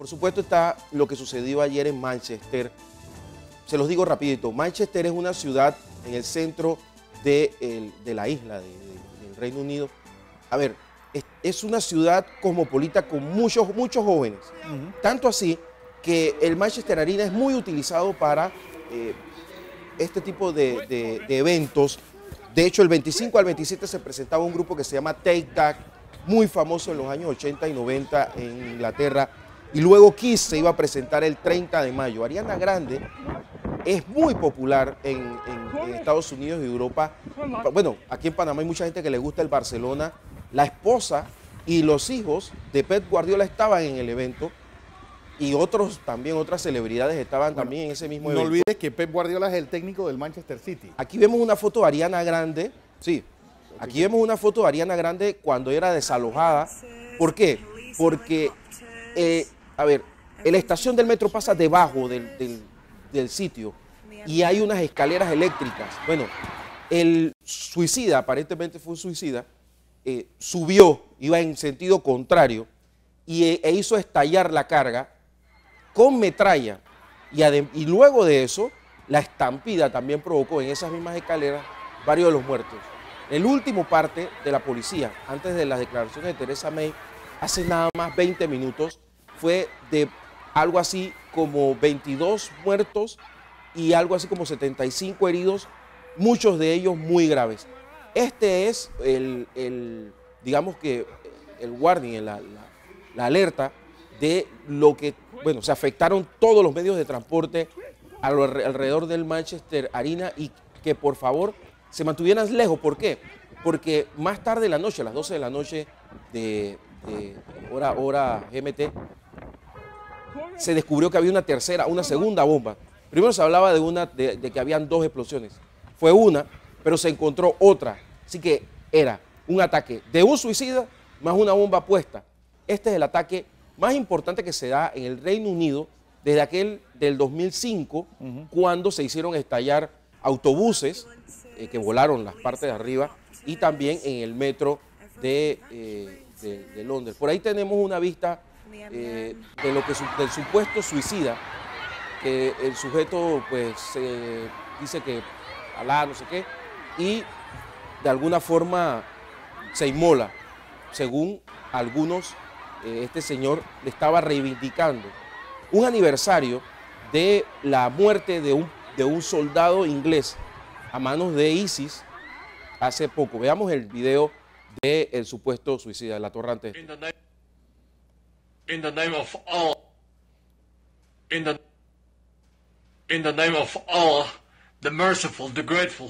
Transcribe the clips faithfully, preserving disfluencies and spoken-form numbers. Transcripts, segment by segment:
Por supuesto está lo que sucedió ayer en Manchester. Se los digo rapidito, Manchester es una ciudad en el centro de, el, de la isla de, de, del Reino Unido. A ver, es, es una ciudad cosmopolita con muchos, muchos jóvenes. Uh-huh. Tanto así que el Manchester Arena es muy utilizado para eh, este tipo de, de, de eventos. De hecho, el veinticinco al veintisiete se presentaba un grupo que se llama Take That, muy famoso en los años ochenta y noventa en Inglaterra. Y luego Kiss se iba a presentar el treinta de mayo. Ariana Grande es muy popular en, en, en Estados Unidos y Europa. Bueno, aquí en Panamá hay mucha gente que le gusta el Barcelona. La esposa y los hijos de Pep Guardiola estaban en el evento. Y otros también, otras celebridades estaban bueno, también en ese mismo evento. No olvides que Pep Guardiola es el técnico del Manchester City. Aquí vemos una foto de Ariana Grande. Sí, aquí vemos una foto de Ariana Grande cuando era desalojada. ¿Por qué? Porque, eh, a ver, la estación del metro pasa debajo del, del, del sitio y hay unas escaleras eléctricas. Bueno, el suicida, aparentemente fue un suicida, eh, subió, iba en sentido contrario y, e hizo estallar la carga con metralla, y, y luego de eso, la estampida también provocó en esas mismas escaleras varios de los muertos. El último parte de la policía, antes de las declaraciones de Teresa May, hace nada más veinte minutos, fue de algo así como veintidós muertos y algo así como setenta y cinco heridos, muchos de ellos muy graves. Este es el, el digamos que, el warning, la, la, la alerta de lo que, bueno, se afectaron todos los medios de transporte alrededor del Manchester Arena y que por favor se mantuvieran lejos. ¿Por qué? Porque más tarde en la noche, a las doce de la noche de, de hora, hora G M T, se descubrió que había una tercera, una segunda bomba. Primero se hablaba de una, de, de que habían dos explosiones. Fue una, pero se encontró otra. Así que era un ataque de un suicida más una bomba puesta. Este es el ataque más importante que se da en el Reino Unido desde aquel del dos mil cinco, uh-huh, cuando se hicieron estallar autobuses eh, que volaron las partes de arriba y también en el metro de, eh, de, de Londres. Por ahí tenemos una vista eh, de lo que su, del supuesto suicida, que el sujeto pues eh, dice que alá, no sé qué, y de alguna forma se inmola, según algunos. Este señor le estaba reivindicando un aniversario de la muerte de un, de un soldado inglés a manos de ISIS hace poco. Veamos el video del supuesto suicida, el atorrante. In the name, in the name of Allah, in the, in the name of Allah, the merciful, the grateful.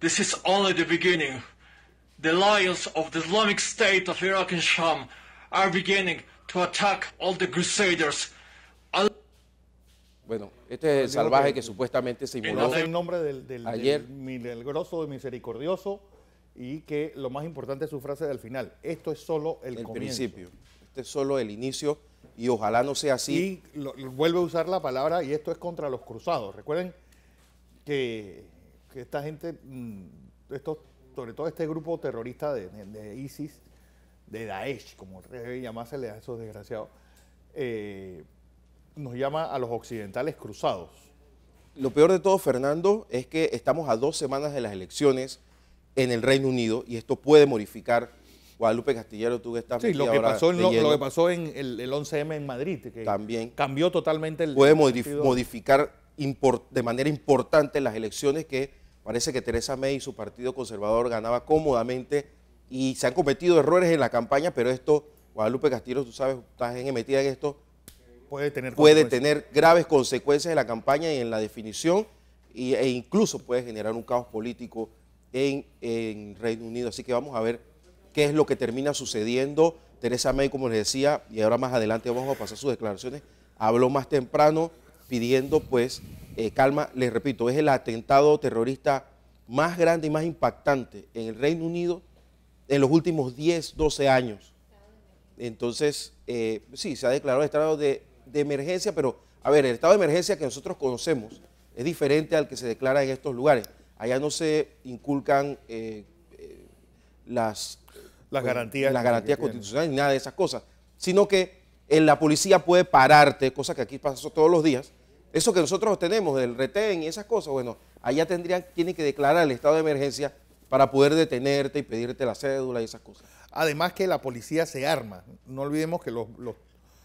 This is only the beginning. The lions of the Islamic State of Iraq and Sham are beginning to attack all the crusaders. Al bueno, este es el salvaje que, que supuestamente se inmoló en nombre del, del, ayer. del milagroso y misericordioso, y que lo más importante es su frase del final: esto es solo el, el comienzo. Principio. Este es solo el inicio y ojalá no sea así. Y lo, lo, vuelve a usar la palabra, y esto es contra los cruzados. Recuerden que, que esta gente, estos, sobre todo este grupo terrorista de, de, de ISIS, de Daesh, como debe llamársele a esos desgraciados, eh, nos llama a los occidentales cruzados. Lo peor de todo, Fernando, es que estamos a dos semanas de las elecciones en el Reino Unido y esto puede modificar. Guadalupe Castillero, tú que estás... Sí, lo que, ahora pasó en, lo, lo que pasó en el, el once eme en Madrid, que también cambió totalmente el... Puede modif modificar import, de manera importante las elecciones, que parece que Teresa May y su partido conservador ganaba cómodamente. Y se han cometido errores en la campaña, pero esto, Guadalupe Castillo, tú sabes, estás metida en esto, puede tener, puede tener graves consecuencias en la campaña y en la definición, y, e incluso puede generar un caos político en, en Reino Unido. Así que vamos a ver qué es lo que termina sucediendo. Teresa May, como les decía, y ahora más adelante vamos a pasar sus declaraciones, habló más temprano pidiendo pues eh, calma. Les repito, es el atentado terrorista más grande y más impactante en el Reino Unido en los últimos diez, doce años. Entonces, eh, sí, se ha declarado el estado de, de emergencia, pero, a ver, el estado de emergencia que nosotros conocemos es diferente al que se declara en estos lugares. Allá no se inculcan eh, eh, las, las garantías, las garantías constitucionales, ni nada de esas cosas, sino que en la policía puede pararte, cosa que aquí pasa todos los días. Eso que nosotros tenemos del retén y esas cosas, bueno, allá tendrían, tienen que declarar el estado de emergencia para poder detenerte y pedirte la cédula y esas cosas. Además que la policía se arma. No olvidemos que los, los,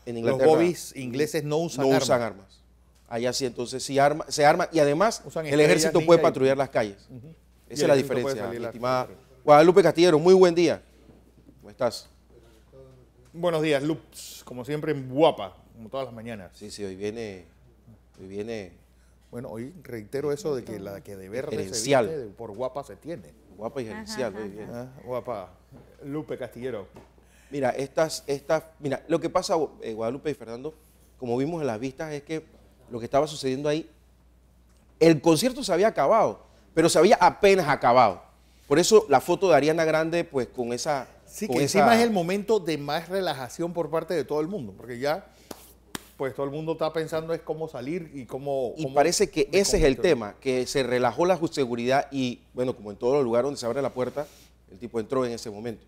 los bobbies ingleses no usan no armas. No usan armas. Allá sí, entonces sí arma, se arma y además usan el ejército puede patrullar y... las calles. Uh-huh. Esa es la diferencia, mi estimada Guadalupe Castillero. Muy buen día. ¿Cómo estás? Buenos días, Lups. Como siempre, guapa, como todas las mañanas. Sí, sí, hoy viene... Hoy viene... Bueno, hoy reitero eso de que la que de verde gerencial. Se viste, por guapa se tiene. Guapa y gerencial, ajá, ajá. Muy bien. Ah, guapa. Lupe Castillero. Mira, estas, estas, mira, lo que pasa, eh, Guadalupe y Fernando, como vimos en las vistas, es que lo que estaba sucediendo ahí, el concierto se había acabado, pero se había apenas acabado. Por eso la foto de Ariana Grande, pues con esa... Sí, con que esa... encima es el momento de más relajación por parte de todo el mundo, porque ya... Pues todo el mundo está pensando es cómo salir y cómo... Y cómo, parece que ese es el tema, que se relajó la seguridad y, bueno, como en todos los lugares donde se abre la puerta, el tipo entró en ese momento.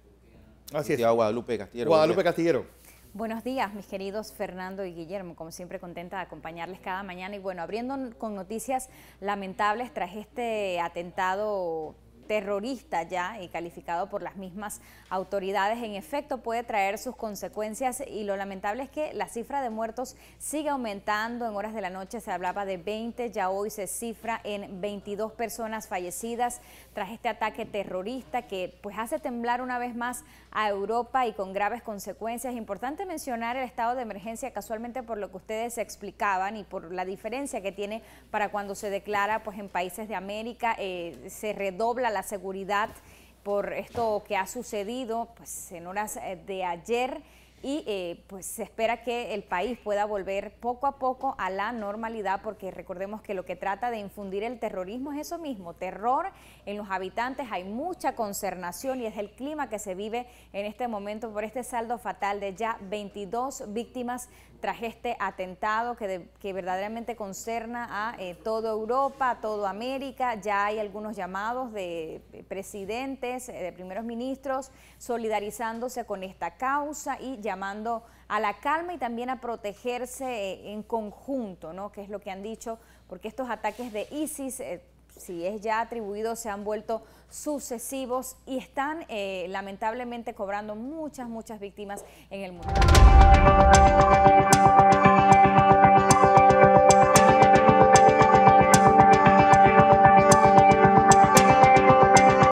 Así es. Guadalupe Castillero. Guadalupe Castillero. Buenos días, mis queridos Fernando y Guillermo. Como siempre, contenta de acompañarles cada mañana. Y bueno, abriendo con noticias lamentables tras este atentado... terrorista ya y calificado por las mismas autoridades, en efecto puede traer sus consecuencias y lo lamentable es que la cifra de muertos sigue aumentando. En horas de la noche se hablaba de veinte, ya hoy se cifra en veintidós personas fallecidas tras este ataque terrorista que pues hace temblar una vez más a Europa y con graves consecuencias. Importante mencionar el estado de emergencia casualmente por lo que ustedes explicaban y por la diferencia que tiene para cuando se declara pues en países de América, eh, se redobla la la seguridad por esto que ha sucedido pues, en horas de ayer y eh, pues se espera que el país pueda volver poco a poco a la normalidad porque recordemos que lo que trata de infundir el terrorismo es eso mismo, terror en los habitantes, hay mucha consternación y es el clima que se vive en este momento por este saldo fatal de ya veintidós víctimas tras este atentado que, de, que verdaderamente concerna a eh, toda Europa, a toda América. Ya hay algunos llamados de presidentes, de primeros ministros, solidarizándose con esta causa y llamando a la calma y también a protegerse en conjunto, ¿no? Que es lo que han dicho, porque estos ataques de ISIS... Eh, si es ya atribuido, se han vuelto sucesivos y están eh, lamentablemente cobrando muchas, muchas víctimas en el mundo.